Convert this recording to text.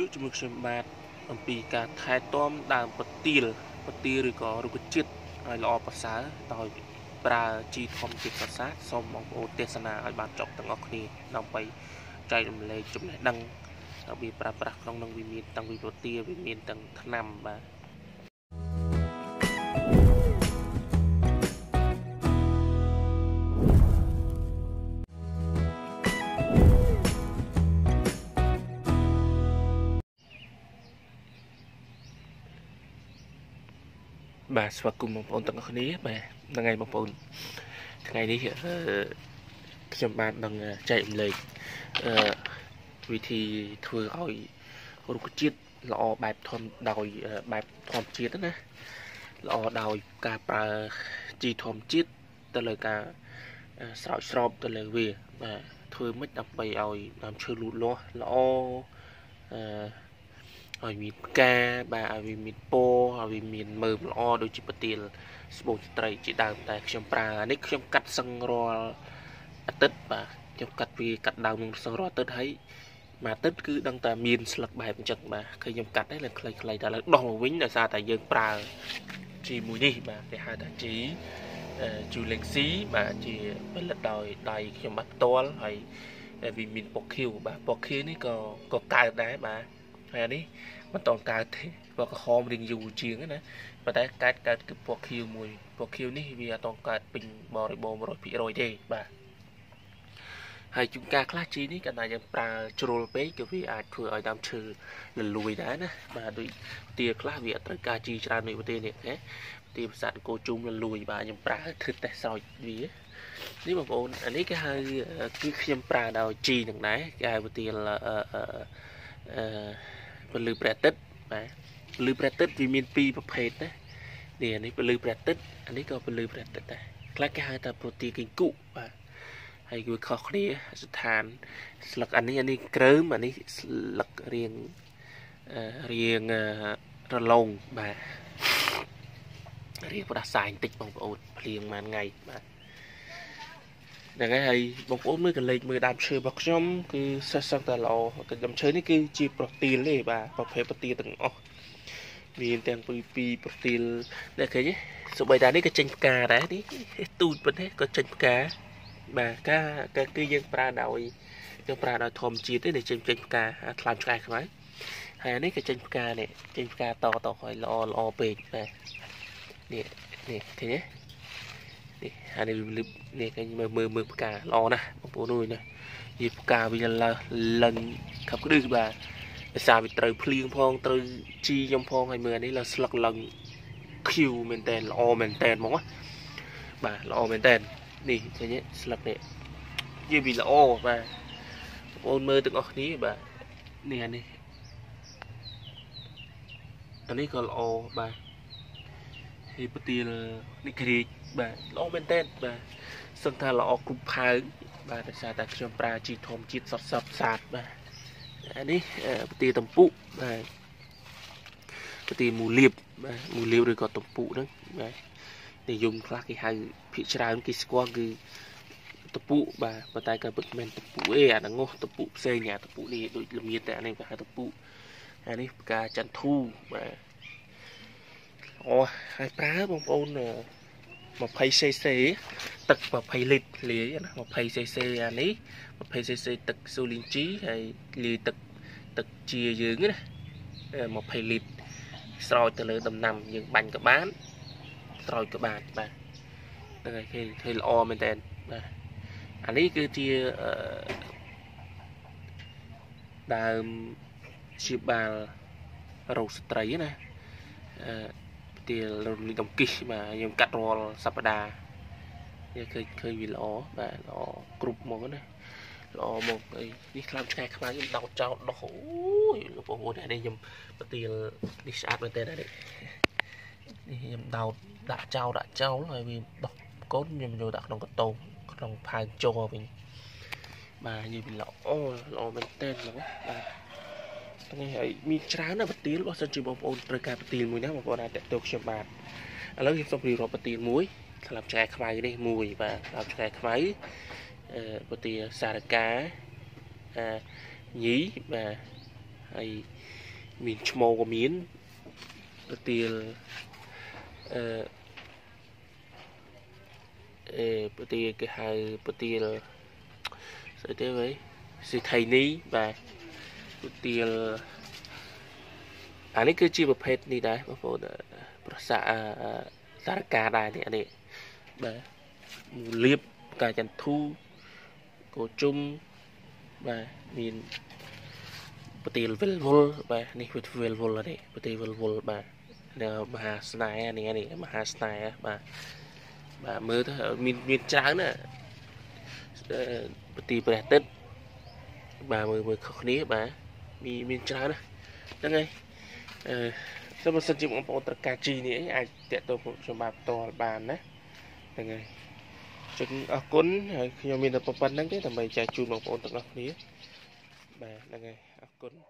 trước cho một sớm bạc ẩm bì cả thái tôm đàn bật tìa rồi có rụt chít ai lo bật xá tòi bà chi thông chít bật xá xong bóng ô tê xa nà ai bàn trọng tầng ngọc này nằm bày chạy lùm lê chụm lại đăng ở bì bà bà không nâng bì miên tăng bì bật tìa bì miên tăng tháng năm bà. Bà sắp cùng một bọn tầng này mà ngày một bọn ngày đi hiện xem bạn đang chạy lấy vì thì thưa hỏi một cái chiếc lọ bẹp thom đòi bẹp thom chiếc đó nè lọ đòi cả bà chi thom chiếc từ lời cả sỏi sọp từ lời về mà thưa mất đập bầy ỏi làm chơi lụt lo lọ ở miền ca bà ở miền po ở miền mờ lo đôi chỉ bật tiền bộ trai chỉ đào tại trong pra nick trong cắt xăng ro tết và trong cắt vì cắt đào xăng ro tết thấy mà tết cứ đang ta miền lật bài một trận mà khi trong cắt đấy là lấy ta là đòn vĩnh là ra tại dân pra chỉ mùi đi mà để hai đại trí chủ lịch sĩ mà chỉ bất lật đòi đầy trong bắt to hay vì miền bọc khiu này có cài đấy mà này đi bắt toàn cài thế và cái hòm đình dù chiếng nữa và tại cái bọc khiu mùi bọc khiu này vì toàn cài bình bò rồi bị rồi đây bà hay chúng ta khác chi này cái này là pra troll page cái vì ai thử ai làm thử lần lùi đá nè bà đôi tia khác vì tất cả chi tra nội bộ tiền này thế thì sản cô chung lần lùi bà nhầm pra thực tại sao vì nếu mà ôn anh ấy cái hai cái nhầm pra đào chi đằng đấy cái ai bộ tiền là và lư bẹt tết mà lư bẹt tết vì miền Tây bắp hết đấy để anh ấy lư bẹt tết anh ấy có lư bẹt tết này các cái hai tập protein kinh cụ và hay cái khó khăn than lật anh ấy cớm mà anh ấy lật riêng lồng và riêng có đặt xài tịch bằng ổn riêng màn ngày mà ngày hay bóng ốm mới cần lấy mới đam chơi bọc nhom cứ sang sang ta lò cái đam chơi này cứ chỉ protein đấy bà bọc phê protein từng ó vì tiền pp protein để cái nhé số bài đá đấy cái chanh cá đấy đi tụt vẫn thế có chanh cá bà cá cái cứ dân pra đào thom chia tới để chanh cá làm cho ai không ấy hay đấy cái chanh cá to hỏi lò bền bà nè thế nhé hai này cái mờ cả lo nè bố nuôi nè dịp cả bây giờ là lần không có được bà sao bị trời phơi phong trời chi trong phong hay mưa đấy là lật lần kêu mình tên lo mình tên món bà lo mình tên đi thế nhé lật này như bị lo bà ôn mơ từng ngọc ní bà nè này anh ấy còn lo bà thì bữa tiệc đi kề bà lo bên tên bà sân thà lo cụp hai bà để xa ta trong pra chỉ thom chít sập sập sạt bà anh ấy bữa tiệc tầm phụ bà bữa tiệc mù liệp rồi có tầm phụ đó bà để dùng các cái hai phía trái cái square cái tầm phụ bà và tay cả bật men tầm phụ à đang ngô tầm phụ xây nhà tầm phụ này đội làm nhiệt tại này cả tầm phụ anh ấy cả chăn thu bà hai cá bông ôn một phay cc tật một phay lít lìa một phay cc anh ấy một phay cc tật số liên trí hay lìa tật tật chia dưỡng ấy một phay lít soi từ lửa tầm nằm nhưng bánh các bán soi các bạn mà từ ngày khi lo mình tên anh ấy cứ chia đàm chia bàn râu sấy này thì lồng đồng kỳ mà nhom cắt rò sập đà, khơi bị lỏ và lỏ cụp món này, lỏ một cái đi làm cái khám phá nhom đào trâu đào hối, lúc bố ngồi đây nhom tiền đi sát bên tên này, nhom đào đã trâu rồi vì đọc cốt nhom rồi đặt đồng cái tôm, đồng phai cho mình, mà như bị lỏ bên tên lắm. Ngày ấy mình chán là bật tiền luôn, sân chơi bóng ôn trời cả bật tiền mùi nhá mà bọn này để tôi xem bàn, lấy thêm xong đi rồi bật tiền muối, làm chè khay đây mùi và làm chè khay, bật tiền xà cá, nhí và hay mình màu của miến tiền tiền cái hai tiền sẽ thế vậy thì thầy ní và tiền anh ấy cứ chi một phép đi đấy mà phổ xã xã cà đài thì anh ấy liệp cả chăn thu cổ chung và mình bất tiền vượt vốn và này vượt vốn là đấy bất tiền vượt vốn và mà snai này này mà snai và mới thôi mình trắng nữa bất tiền bẹt tết và mới khóc ní và mình trắng nữa đang ngay sau một sân chơi bóng bầu tất cả chi này ai tiện tôi cũng cho bà to bàn đấy đang ngay chúng cún khi mình tập bắn đấy thì thằng chạy chun bóng bầu tất cả này bà đang ngay cún